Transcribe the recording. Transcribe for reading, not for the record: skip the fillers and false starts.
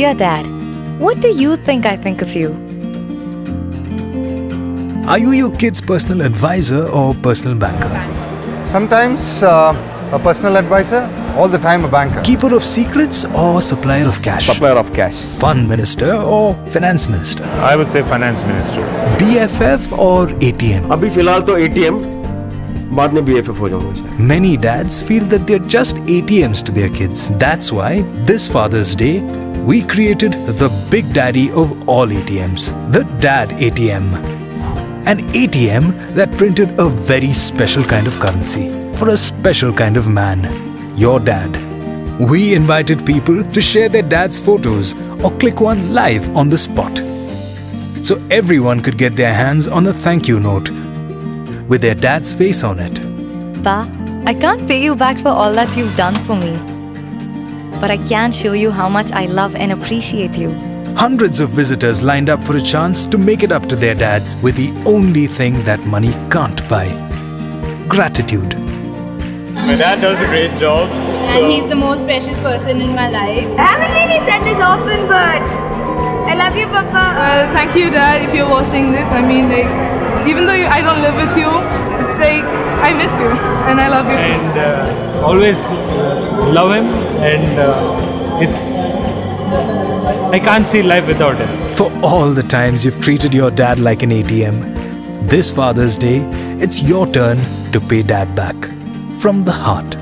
Dear Dad, what do you think of you? Are you your kid's personal advisor or personal banker? Sometimes a personal advisor, all the time a banker. Keeper of secrets or supplier of cash? Supplier of cash. Fund minister or finance minister? I would say finance minister. BFF or ATM? Abhi filhal to ATM. बाद में BFF हो जाऊंगा। Many dads feel that they are just ATMs to their kids. That's why this Father's Day, we created the big daddy of all ATMs, the Dad ATM. An ATM that printed a very special kind of currency for a special kind of man, your dad. We invited people to share their dad's photos or click one live on the spot. So everyone could get their hands on a thank you note with their dad's face on it. Pa, I can't pay you back for all that you've done for me. But I can show you how much I love and appreciate you. Hundreds of visitors lined up for a chance to make it up to their dads with the only thing that money can't buy: gratitude. My dad does a great job. So. And he's the most precious person in my life. I haven't really said this often, but I love you, Papa. Well, thank you, Dad, if you're watching this. I mean, like, even though I don't live with you, it's like I miss you and I love you. And always love him, and I can't see life without him. For all the times you've treated your dad like an ATM, this Father's Day, it's your turn to pay Dad back from the heart.